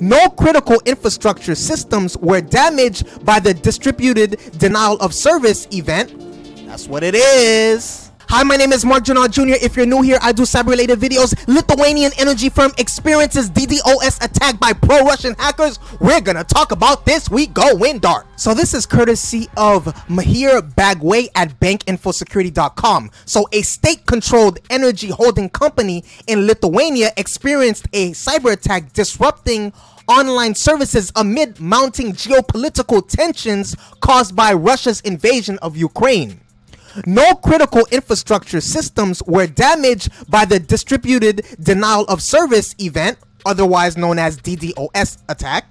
No critical infrastructure systems were damaged by the distributed denial of service event. That's what it is. Hi, my name is Mark Drouinaud, Jr. If you're new here, I do cyber-related videos. Lithuanian energy firm experiences DDoS attack by pro-Russian hackers. We're going to talk about this. We going dark. So this is courtesy of Mahir Bagwe at bankinfosecurity.com. So a state-controlled energy holding company in Lithuania experienced a cyber attack disrupting online services amid mounting geopolitical tensions caused by Russia's invasion of Ukraine. No critical infrastructure systems were damaged by the distributed denial of service event, otherwise known as DDoS attack,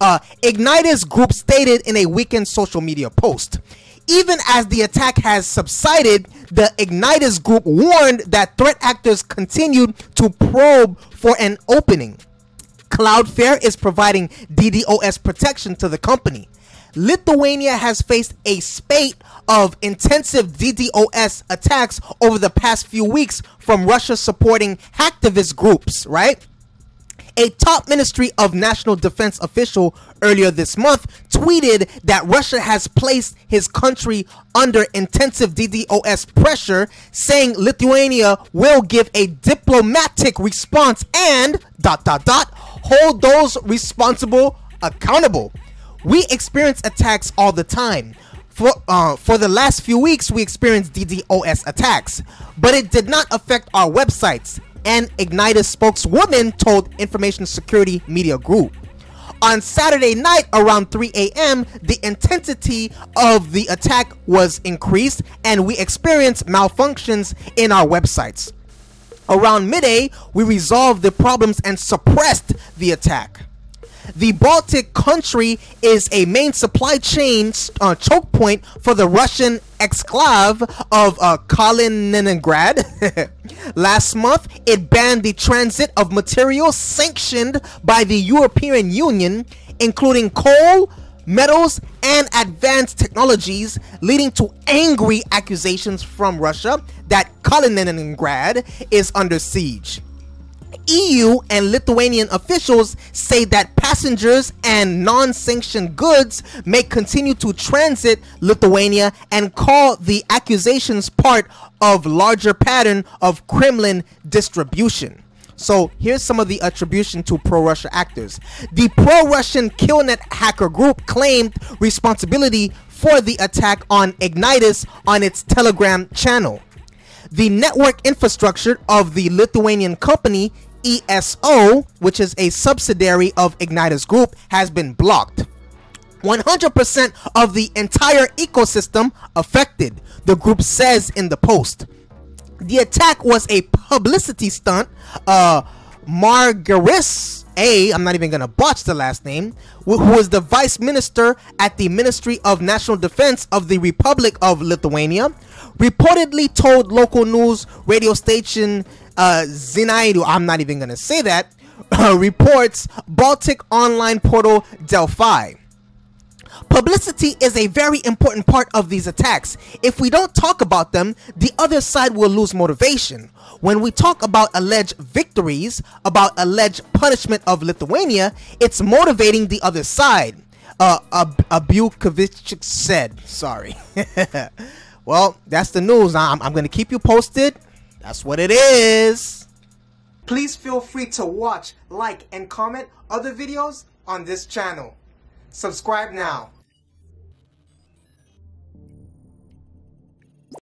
Ignitis Group stated in a weekend social media post. Even as the attack has subsided, the Ignitis Group warned that threat actors continued to probe for an opening. Cloudflare is providing DDoS protection to the company. Lithuania has faced a spate of intensive DDoS attacks over the past few weeks from Russia supporting hacktivist groups, right? A top Ministry of National Defense official earlier this month tweeted that Russia has placed his country under intensive DDoS pressure, saying Lithuania will give a diplomatic response and ... hold those responsible accountable. We experience attacks all the time. For the last few weeks, we experienced DDoS attacks, but it did not affect our websites, an Ignitis spokeswoman told Information Security Media Group. On Saturday night around 3 a.m., the intensity of the attack was increased, and we experienced malfunctions in our websites. Around midday, we resolved the problems and suppressed the attack. The Baltic country is a main supply chain choke point for the Russian exclave of Kaliningrad. Last month, it banned the transit of materials sanctioned by the European Union, including coal, metals, and advanced technologies, leading to angry accusations from Russia that Kaliningrad is under siege. EU and Lithuanian officials say that passengers and non-sanctioned goods may continue to transit Lithuania and call the accusations part of larger pattern of Kremlin distribution. So here's some of the attribution to pro-Russia actors. The pro-Russian Killnet hacker group claimed responsibility for the attack on Ignitis on its Telegram channel. The network infrastructure of the Lithuanian company ESO, which is a subsidiary of Ignitis Group, has been blocked. 100% of the entire ecosystem affected, the group says in the post. The attack was a publicity stunt. Margaris A, I'm not even going to botch the last name, who is the vice minister at the Ministry of National Defense of the Republic of Lithuania, reportedly told local news radio station Zinaidu, I'm not even going to say that, reports Baltic online portal Delfi. Publicity is a very important part of these attacks. If we don't talk about them, the other side will lose motivation. When we talk about alleged victories, about alleged punishment of Lithuania, it's motivating the other side, Abukevičius said. Sorry. Well, that's the news. I'm going to keep you posted. That's what it is. Please feel free to watch, like, and comment other videos on this channel. Subscribe now.